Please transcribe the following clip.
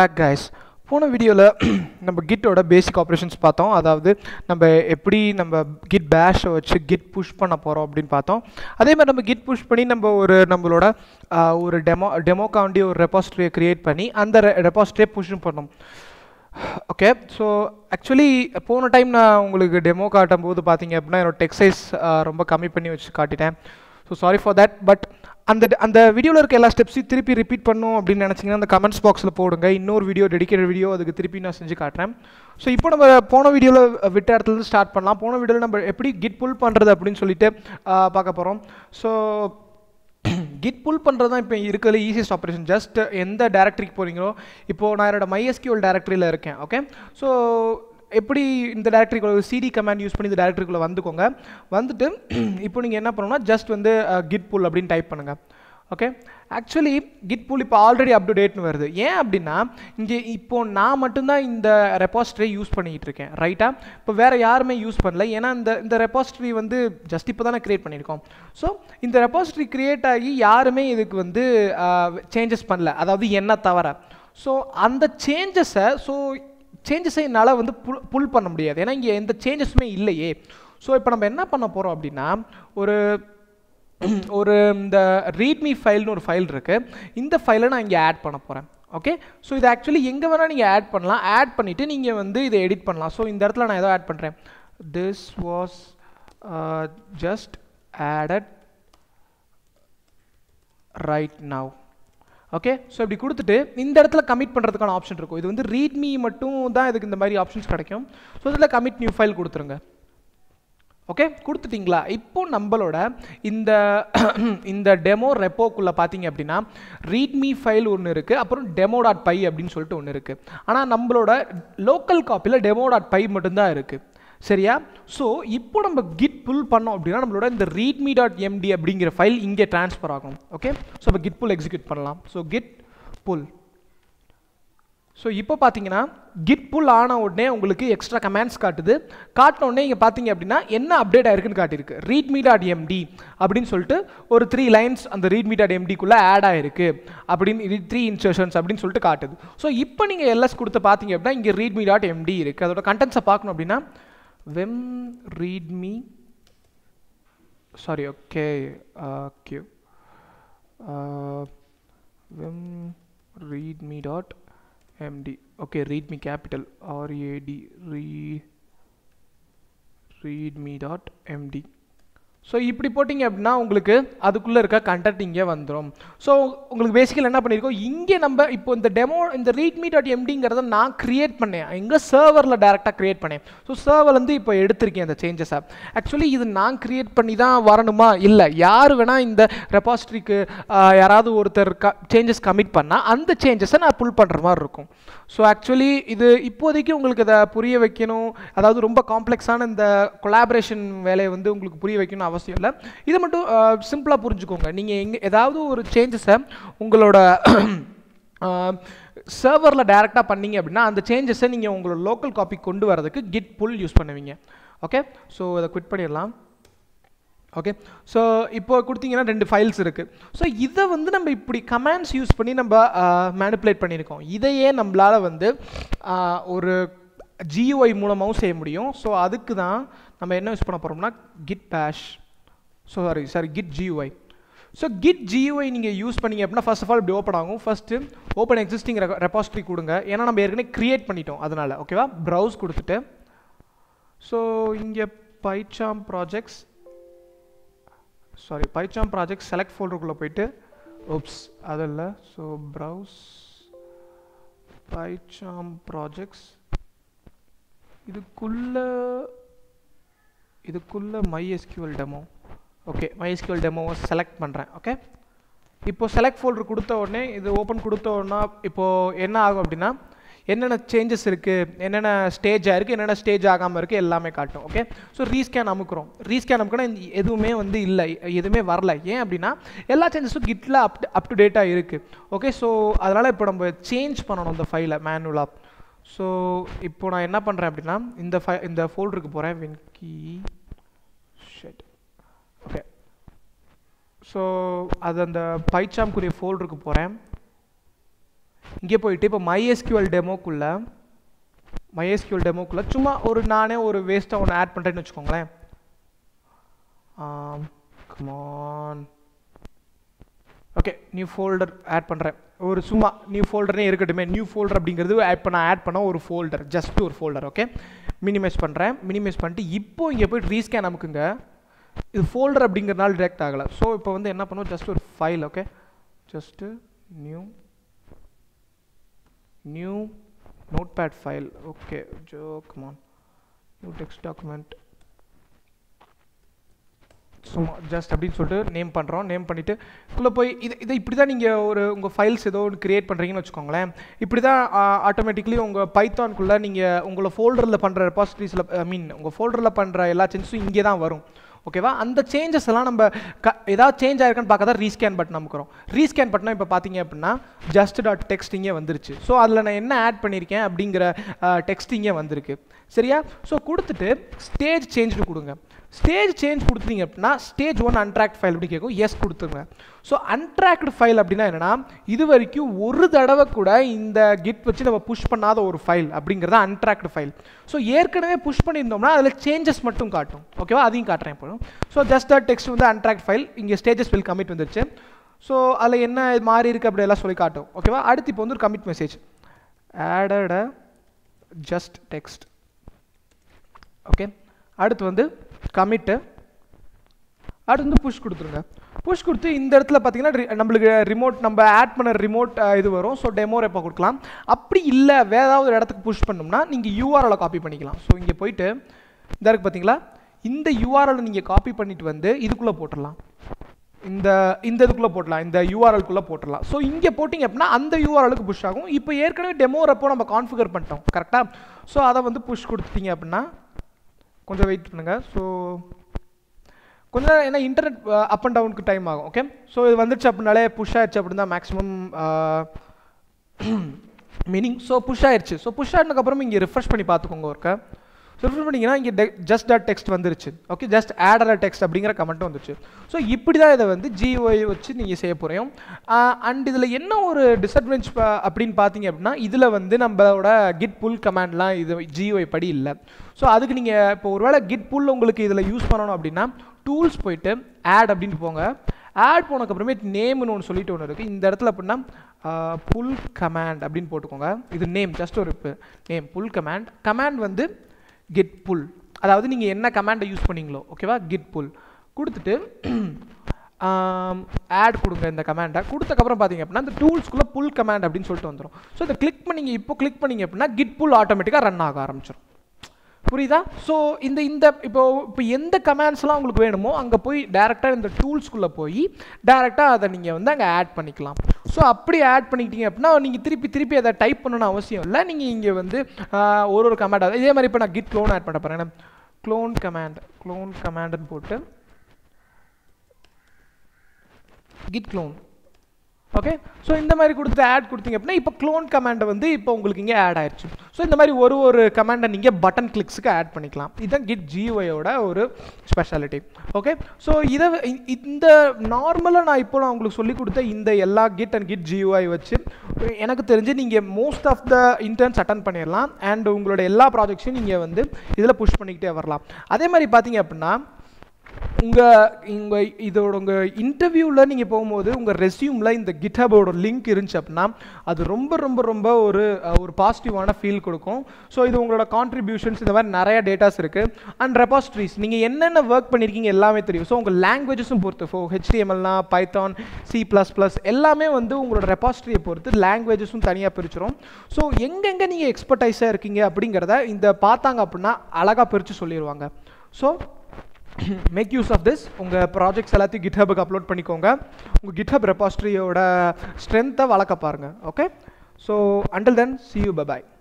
Back guys, போன வீடியோல நம்ம gitோட basic operations பார்த்தோம். அதாவது நம்ம எப்படி நம்ம git bash வச்சு git push பண்ண போறோம் அப்படிን பார்த்தோம். அதே மாதிரி நம்ம git push பண்ணி நம்ம ஒரு நம்மளோட ஒரு demo காண்டி ஒரு repository create பண்ணி அந்த repository push பண்ணோம். Okay, so actually போன டைம் நான் உங்களுக்கு demo காட்டும்போது பாத்தீங்க அப்படினா என்னோட text size ரொம்ப கம்மி பண்ணி வச்சு காட்டிட்டேன். So sorry for that, but அந்த வீடியோல இருக்க எல்லா ஸ்டெப்ஸையும் திருப்பி ரிப்பீட் பண்ணனும் அப்படி நினைச்சீங்கன்னா அந்த கமெண்ட்ஸ் பாக்ஸ்ல போடுங்க. இன்னொரு வீடியோ டெடிகேட்டட் வீடியோ அதுக்கு திருப்பி நான் செஞ்சு காட்றேன். சோ இப்போ நம்ம போன வீடியோல விட்ட இடத்துல இருந்து ஸ்டார்ட் பண்ணலாம். போன வீடியோல நம்ம எப்படி கிட் புல் பண்றது அப்படினு சொல்லிட்டு பார்க்க போறோம். சோ git pull பண்றது தான் இப்போ இருக்கல ஈஸியஸ்ட் ஆபரேஷன். ஜஸ்ட் எந்த டைரக்டரிக்கு போறீங்களோ, இப்போ நான் என்னோட MySQL டைரக்டரியில இருக்கேன். ஓகே, சோ எப்படி இந்த டைரக்டரிக்குள்ள cd கமாண்ட் யூஸ் பண்ணி இந்த டைரக்டரிக்குள்ள வந்துக்கோங்க. வந்துட்டு இப்போ நீங்க என்ன பண்ணனும்னா ஜஸ்ட் வந்து git pull அப்படிን டைப் பண்ணுங்க. ஓகே, एक्चुअली git pull இப்போ ஆல்ரெடி அப் டு டேட்னு வருது. ஏன் அப்படினா இங்க இப்போ நான் மட்டும் தான் இந்த ரெபாசிட்டரி யூஸ் பண்ணிட்டு இருக்கேன். ரைட்டா? இப்போ வேற யாருமே யூஸ் பண்ணல. ஏனா இந்த ரெபாசிட்டரி வந்து ஜஸ்ட் இப்போ தான் கிரியேட் பண்ணிருக்கோம். சோ இந்த ரெபாசிட்டரி கிரியேட் ஆகி யாருமே இதுக்கு வந்து சேஞ்சஸ் பண்ணல. அதாவது என்ன தவற. சோ அந்த சேஞ்சஸை சேஞ்சஸைனால வந்து புல் பண்ண முடியாது. ஏனா இங்க எந்த சேஞ்சஸுமே இல்லையே. சோ இப்போ நம்ம என்ன பண்ண போறோம் அப்படினா ஒரு இந்த readme file னு ஒரு ஃபைல் இருக்கு. இந்த ஃபைலை நான் இங்க ஆட் பண்ண போறேன். ஓகே, சோ இது एक्चुअली எங்க வேணா நீங்க ஆட் பண்ணலாம். ஆட் பண்ணிட்டு நீங்க வந்து இத எடிட் பண்ணலாம். சோ இந்த இடத்துல நான் ஏதோ ஆட் பண்றேன். This was just added right now. Okay, so இப்படி கொடுத்துட்டு இந்த இடத்துல கமிட் பண்றதுக்கான ஆப்ஷன் இருக்கும். இது வந்து readme மட்டும் தான் இதுக்கு இந்த மாதிரி ஆப்ஷன்ஸ் கிடைக்கும். சோ இதுல கமிட் நியூ ஃபைல் கொடுத்துருங்க. ஓகே, கொடுத்துட்டீங்களா? இப்போ நம்மளோட இந்த டெமோ ரெப்போக்குள்ள பாத்தீங்க அப்படினா readme ஃபைல் ஒன்னு இருக்கு, அப்புறம் demo.py அப்படினு சொல்லிட்டு ஒன்னு இருக்கு. ஆனா நம்மளோட லோக்கல் காப்பில demo.py மட்டும் தான் இருக்கு. சரியா? சோ இப்போ நம்ம git pull பண்ணோம் அப்படினா நம்மளோட இந்த readme.md அப்படிங்கற ஃபைல் இங்க ட்ரான்ஸ்ஃபர் ஆகும். ஓகே, சோ நம்ம git pull எக்ஸிக்யூட் பண்ணலாம். So git pull. சோ இப்போ பாத்தீங்கன்னா git pull ஆன உடனே உங்களுக்கு எக்ஸ்ட்ரா கமாண்ட்ஸ் காட்டுன உடனே இங்க பாத்தீங்க அப்படினா என்ன அப்டேட் ஆயிருக்குன்னு காட்டிருக்கு. readme.md அப்படினு சொல்லிட்டு ஒரு 3 லைன்ஸ் அந்த readme.md குள்ள ஆட் ஆயிருக்கு அப்படி 3 இன்சர்ஷன்ஸ் அப்படினு சொல்லிட்டு காட்டுது. சோ இப்போ நீங்க எல்எஸ் கொடுத்து பாத்தீங்க அப்படினா இங்க readme.md இருக்கு. அதோட கண்டென்ட்ஸை பார்க்கணும் அப்படினா vim readme sorry okay q vim readme.md. okay, readme capital RAD readme.md. so இப்படி போடிங்க அப்படினா உங்களுக்கு அதுக்குள்ள இருக்க கண்டென்ட் இங்கே வந்துரும். சோ உங்களுக்கு பேசிக்கலி என்ன பண்ணிருக்கோம் இங்கே நம்ம இப்போ இந்த டெமோ இந்த readme.mdங்கறத நான் கிரியேட் பண்ணேன். எங்க சர்வர்ல டைரக்டா கிரியேட் பண்ணேன். சோ சர்வர்ல இருந்து இப்போ எடுத்துர்க்கேன் அந்த சேஞ்சஸ். एक्चुअली இது நான் கிரியேட் பண்ணி தான் வரணுமா இல்ல யார் வேணா இந்த ரெபாசிட்டரிக்கு யாராவது ஒருத்தர் சேஞ்சஸ் கமிட் பண்ணா அந்த சேஞ்சஸை நான் புல் பண்ற மாதிரி இருக்கும். சோ एक्चुअली இது இப்போதைக்கு உங்களுக்கு அத புரிய வைக்கணும். அதாவது ரொம்ப காம்ப்ளெக்ஸான இந்த கொலாபரேஷன் வேலையை வந்து உங்களுக்கு புரிய வைக்கணும் அவசியம் இல்ல. இது மட்டும் சிம்பிளா புரிஞ்சுக்கோங்க. நீங்க ஏதாவது ஒரு சேஞ்சஸை உங்களோட சர்வர்ல டைரக்டா பண்ணீங்க அப்படினா அந்த சேஞ்சஸை நீங்க உங்களோட லோக்கல் காப்பி கொண்டு வரதுக்கு git pull யூஸ் பண்ணுவீங்க. ஓகே, சோ இத குவிட் பண்ணிரலாம். ஓகே, சோ இப்போ கொடுத்தீங்கன்னா ரெண்டு ஃபைல்ஸ் இருக்கு. சோ இத வந்து நம்ம இப்படி கமாண்ட்ஸ் யூஸ் பண்ணி நம்ம மேனிபுலேட் பண்ணிருக்கோம். இதையே நம்மளால வந்து ஒரு GUI மூலமாவும் செய்ய முடியும். சோ அதுக்கு தான் நம்ம என்ன யூஸ் பண்ண போறோம்னா git bash sorry git GUI. So git GUI நீங்க யூஸ் பண்ணீங்க அப்படினா ஃபர்ஸ்ட் ஆஃப் ஆல் இப்படி ஓபன் ஆகும். ஃபர்ஸ்ட் ஓபன் எக்ஸிஸ்டிங் ரெபாசிட்டரி கொடுங்க. ஏன்னா நம்ம ஏற்கனவே கிரியேட் பண்ணிட்டோம் அதனால. ஓகேவா? பிரவுஸ் கொடுத்துட்டு சோ இங்க PyCharm projects PyCharm projects select folder குள்ள போயிடு. oops அதல்ல. So browse PyCharm projects. இதுக்குள்ள MySQL demo. ஓகே, MySQL demoவை செலக்ட் பண்றேன். ஓகே, இப்போ செலக்ட் ஃபோல்டர் கொடுத்த உடனே இது ஓபன் கொடுத்த உடனே இப்போ என்ன ஆகும் அப்படினா என்னென்ன சேஞ்சஸ் இருக்கு, என்னென்ன ஸ்டேஜ் ஆயிருக்கு, என்னென்ன ஸ்டேஜ் ஆகாம இருக்கு எல்லாமே காட்டும். ஓகே, சோ ரீஸ்கேன் அமுக்குறோம். ரீஸ்கேன் அமுக்குனா எதுவுமே வந்து இல்ல, எதுவுமே வரல. ஏன் அப்படினா எல்லா சேஞ்சஸும் கிட்ல அப் டு டேட்டா இருக்கு. ஓகே, சோ அதனால இப்போ நம்ம சேஞ்ச் பண்ணனும் அந்த ஃபைலை மேனுவலா. சோ இப்போ நான் என்ன பண்றேன் அப்படினா இந்த ஃபோல்டருக்கு போறேன். winky shit. ஓகே, சோ அது அந்த PyCharm குரிய ஃபோல்டருக்கு போறேன். இங்கே போயிட்டு இப்போ MySQL demo-க்குள்ள சும்மா ஒரு நானே ஒரு வேஸ்ட்டாக ஒன்று ஆட் பண்ணுறேன்னு வச்சுக்கோங்களேன். come on okay new folder add பண்ணுறேன். ஒரு சும்மா நியூ ஃபோல்டர்னே இருக்கட்டுமே. நியூ ஃபோல்டர் அப்படிங்கிறது இப்போ நான் ஆட் பண்ண ஒரு ஃபோல்டர், ஜஸ்ட் ஒரு ஃபோல்டர். ஓகே மினிமைஸ் பண்ணுறேன். மினிமைஸ் பண்ணிட்டு இப்போது இங்கே போய் ரீஸ்கேன் நமக்குங்க இது ஃபோல்டர் அப்படிங்கிறனால டிடெக்ட் ஆகலை. ஸோ இப்போ வந்து என்ன பண்ணுவோம், ஜஸ்ட் ஒரு file. Okay just new notepad file. okay come on, new text document. so just அப்படினு சொல்லிட்டு நேம் பண்றோம். நேம் பண்ணிட்டு குள்ள போய் இத இப்படி தான் நீங்க ஒரு உங்க ஃபைல்ஸ் ஏதோ ஒரு கிரியேட் பண்றீங்கன்னு வெச்சுக்கோங்களே. இப்படி தான் ஆட்டோமேட்டிக்கலி உங்க Python குள்ள நீங்க உங்க ஃபோல்டர்ல பண்ற ரெபாசிட்டரிஸ்ல உங்க ஃபோல்டர்ல பண்ற எல்லா சேஞ்சஸும் இங்கே தான் வரும். ஓகேவா? அந்த சேஞ்சஸ் எல்லாம் நம்ம ஏதாவது சேஞ்ச் ஆயிருக்கான்னு பார்க்க தான் ரீஸ்கேன் பட்டன் அமுக்கிறோம். ரீஸ்கேன் பட்டனா இப்போ பார்த்தீங்க அப்படின்னா ஜஸ்ட் டாட் டெக்ஸ்ட் இங்கே வந்துருச்சு. ஸோ அதில் நான் என்ன ஆட் பண்ணியிருக்கேன் அப்படிங்கிற டெக்ஸ்ட் இங்கே வந்திருக்கு. சரியா? ஸோ கொடுத்துட்டு ஸ்டேஜ் சேஞ்சுன்னு கொடுங்க. ஸ்டேஜ் சேஞ்ச் கொடுத்தீங்க அப்படின்னா stage 1 அன்ட்ராக்ட் ஃபைல் அப்படின்னு கேட்கும். எஸ் கொடுத்துங்க. ஸோ அன்ட்ராக்ட் ஃபைல் அப்படின்னா என்னென்னா இது வரைக்கும் ஒரு தடவை கூட இந்த கிட் வச்சு நம்ம புஷ் பண்ணாத ஒரு ஃபைல் அப்படிங்கிறத அன்ட்ராக்ட் ஃபைல். ஸோ ஏற்கனவே புஷ் பண்ணியிருந்தோம்னா அதில் சேஞ்சஸ் மட்டும் காட்டும். ஓகேவா? அதையும் காட்டுறேன் இப்போ. ஸோ ஜஸ்ட் டாட் டெக்ஸ்ட் வந்து அன்ட்ராக்ட் ஃபைல். இங்கே ஸ்டேஜஸ் வில் கமிட் வந்துருச்சு. ஸோ அதில் என்ன மாறி இருக்குது அப்படியெல்லாம் சொல்லி காட்டும். ஓகேவா? அடுத்து இப்போ வந்து ஒரு commit message added just text. Okay அடுத்து வந்து கமிட்டு, அடுத்து வந்து புஷ் கொடுத்துருங்க. புஷ் கொடுத்து இந்த இடத்துல பார்த்தீங்கன்னா நம்மளுக்கு ரிமோட் நம்ம ஆட் பண்ண ரிமோட் இது வரும். ஸோ டெமோ ரெப்போ கொடுக்கலாம். அப்படி இல்லை வேறு ஏதாவது ஒரு இடத்துக்கு புஷ் பண்ணோம்னா நீங்கள் யூஆர்எல்லை காப்பி பண்ணிக்கலாம். ஸோ இங்கே போயிட்டு இந்த இருக்குது பார்த்தீங்களா, இந்த யூஆர்எல்லை நீங்கள் காப்பி பண்ணிவிட்டு வந்து இதுக்குள்ளே போட்டுடலாம். இந்த இதுக்குள்ளே போட்டலாம், இந்த யூஆர்எல்குள்ளே போட்டலாம். ஸோ இங்கே போட்டிங்க அப்படின்னா அந்த யூஆர்எலுக்கு புஷ் ஆகும். இப்போ ஏற்கனவே டெமோ ரெப்போ நம்ம கான்ஃபிகர் பண்ணிட்டோம். கரெக்டாக? ஸோ அதை வந்து புஷ் கொடுத்துட்டிங்க அப்படின்னா கொஞ்சம் வெயிட் பண்ணுங்கள். ஸோ கொஞ்சம் நேரம், ஏன்னா இன்டர்நெட் அப் அண்ட் டவுனுக்கு டைம் ஆகும். ஓகே ஸோ இது வந்துடுச்சு அப்படின்னாலே புஷ் ஆயிடுச்சு அப்படின்னு தான் மேக்ஸிமம் மீனிங். ஸோ புஷ் ஆயிடுச்சு. ஸோ புஷ் ஆனதுக்கப்புறம் இங்கே ரிஃப்ரெஷ் பண்ணி பார்த்துக்கோங்க ஒருக்க. ஸோ ரிஃப்ரெஷ் பண்ணிங்கன்னா இங்கே ஜஸ்ட் டாட் டெக்ஸ்ட் வந்துருச்சு. ஓகே ஜஸ்ட் ஆடட் டெக்ஸ்ட் அப்படிங்கிற கமெண்ட்டும் வந்துருச்சு. ஸோ இப்படி தான் இதை வந்து GUI வச்சு நீங்கள் செய்ய போகிறோம். அண்ட் இதில் என்ன ஒரு டிஸ்அட்வான்டேஜ் அப்படின்னு பார்த்தீங்க அப்படின்னா இதில் வந்து நம்மளோட கிட் புல் கமாண்ட்லாம் இது GUI படி இல்லை. ஸோ அதுக்கு நீங்கள் இப்போ ஒருவேளை கிட் புல் உங்களுக்கு இதில் யூஸ் பண்ணணும் அப்படின்னா டூல்ஸ் போயிட்டு ஆட் அப்படின்ட்டு போங்க. ஆட் போனதுக்கப்புறமே நேம்னு ஒன்று சொல்லிட்டு ஒன்று இருக்குது. இந்த இடத்துல அப்படின்னா புல் கமாண்ட் அப்படின்னு போட்டுக்கோங்க. இது நேம், ஜஸ்ட் ஒரு நேம் புல் கமாண்ட். கமாண்ட் வந்து git pull, அதாவது நீங்கள் என்ன கமாண்டை யூஸ் பண்ணீங்களோ. ஓகேவா? git pull கொடுத்துட்டு ஆட் கொடுங்க. இந்த கமாண்டை கொடுத்தக்கப்புறம் பார்த்தீங்க அப்படின்னா இந்த டூல்ஸ்குள்ளே புல் கமாண்ட் அப்படின்னு சொல்லிட்டு வந்துடும். ஸோ இதை கிளிக் பண்ணிங்க. இப்போ கிளிக் பண்ணிங்க அப்படின்னா git pull ஆட்டோமேட்டிக்காக ரன் ஆக ஆரம்பிச்சிடும். புரியுதா? ஸோ இந்த இப்போ எந்த கமாண்ட்ஸ்லாம் உங்களுக்கு வேணுமோ அங்கே போய் டேரெக்டாக இந்த டூல்ஸ்குள்ளே போய் டேரெக்டாக அதை நீங்கள் வந்து அங்கே ஆட் பண்ணிக்கலாம். ஸோ அப்படி ஆட் பண்ணிக்கிட்டீங்க அப்படின்னா நீங்கள் திருப்பி அதை டைப் பண்ணணும்னு அவசியம் இல்லை. நீங்கள் இங்கே வந்து ஒரு கமாண்ட், இதே மாதிரி இப்போ நான் கிட் க்ளோன் ஆட் பண்ண போகிறேன். க்ளோன் கமாண்டுன்னு போட்டு கிட் க்ளோன். ஓகே ஸோ இந்த மாதிரி கொடுத்து ஆட் கொடுத்தீங்க அப்படின்னா இப்போ க்ளோன் கமாண்டை வந்து இப்போ உங்களுக்கு இங்கே ஆட் ஆயிடுச்சு. ஸோ இந்த மாதிரி ஒரு கமாண்டை நீங்கள் பட்டன் கிளிக்ஸுக்கு ஆட் பண்ணிக்கலாம். இதுதான் கிட் GUIயோட ஒரு ஸ்பெஷாலிட்டி. ஓகே ஸோ இதை இந்த நார்மலாக நான் இப்போ நான் உங்களுக்கு சொல்லிக் கொடுத்த இந்த எல்லா கிட் அண்ட் கிட் GUI வச்சு எனக்கு தெரிஞ்சு நீங்கள் most of the interns attend பண்ணிடலாம். அண்ட் உங்களோட எல்லா ப்ராஜெக்ட்ஸையும் நீங்கள் வந்து இதில் புஷ் பண்ணிக்கிட்டே வரலாம். அதே மாதிரி பார்த்தீங்க அப்படின்னா உங்கள் இன்டர்வியூவில் நீங்கள் போகும்போது உங்கள் ரெஸ்யூமில் இந்த GitHub-ஓட லிங்க் இருந்துச்சு அப்படின்னா அது ரொம்ப ரொம்ப ரொம்ப ஒரு பாசிட்டிவான ஃபீல் கொடுக்கும். ஸோ இது உங்களோட கான்ட்ரிபியூஷன்ஸ், இந்த மாதிரி நிறையா டேட்டாஸ் இருக்குது. அண்ட் ரெபாசிட்ரிஸ் நீங்கள் என்னென்ன ஒர்க் பண்ணியிருக்கீங்க எல்லாமே தெரியும். ஸோ உங்கள் லாங்குவேஜஸும் பொறுத்து, HTML, Python, C++ எல்லாமே வந்து உங்களோட ரெபாசிட்ரியை பொறுத்து லாங்குவேஜஸும் தனியாக பிரிச்சிடும். ஸோ எங்கெங்கே நீங்கள் எக்ஸ்பர்டைஸாக இருக்கீங்க அப்படிங்கிறத இந்த பார்த்தாங்க அப்படின்னா அழகாக பிரித்து சொல்லிடுவாங்க. So make use of this. உங்கள் ப்ராஜெக்ட்ஸ் எல்லாத்தையும் GitHub-க்கு அப்லோட் பண்ணிக்கோங்க. உங்கள் GitHub ரெபாசிட்டரியோட ஸ்ட்ரென்த்தை வளர்க்க பாருங்கள். Okay so until then see you, bye bye.